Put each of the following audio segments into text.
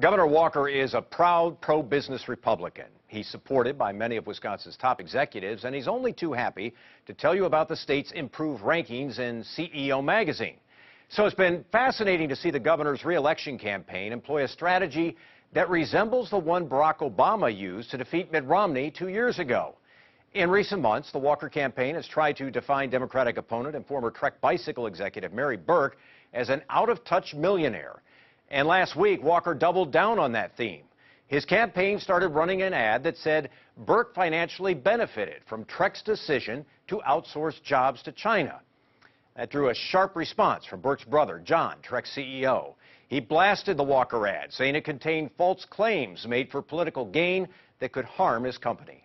Governor Walker is a proud pro-business Republican. He's supported by many of Wisconsin's top executives, and he's only too happy to tell you about the state's improved rankings in CEO magazine. So it's been fascinating to see the governor's re-election campaign employ a strategy that resembles the one Barack Obama used to defeat Mitt Romney 2 years ago. In recent months, the Walker campaign has tried to define Democratic opponent and former Trek bicycle executive Mary Burke as an out-of-touch millionaire. And last week, Walker doubled down on that theme. His campaign started running an ad that said Burke financially benefited from Trek's decision to outsource jobs to China. That drew a sharp response from Burke's brother, John, Trek CEO. He blasted the Walker ad, saying it contained false claims made for political gain that could harm his company.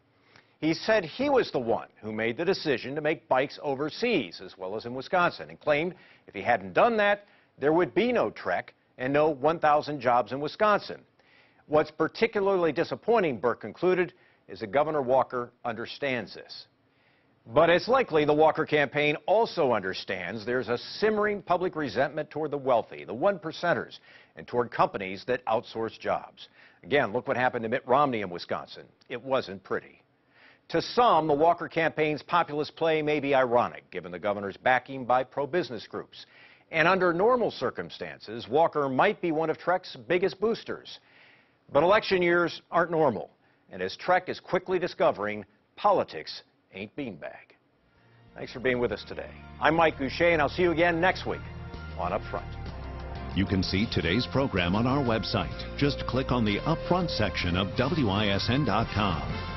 He said he was the one who made the decision to make bikes overseas, as well as in Wisconsin, and claimed if he hadn't done that, there would be no Trek and no 1,000 jobs in Wisconsin. What's particularly disappointing, Burke concluded, is that Governor Walker understands this. But it's likely the Walker campaign also understands there's a simmering public resentment toward the wealthy, the one-percenters, and toward companies that outsource jobs. Again, look what happened to Mitt Romney in Wisconsin. It wasn't pretty. To some, the Walker campaign's populist play may be ironic, given the governor's backing by pro-business groups. And under normal circumstances, Walker might be one of Trek's biggest boosters. But election years aren't normal, and as Trek is quickly discovering, politics ain't beanbag. Thanks for being with us today. I'm Mike Goucher, and I'll see you again next week on Upfront. You can see today's program on our website. Just click on the Upfront section of WISN.com.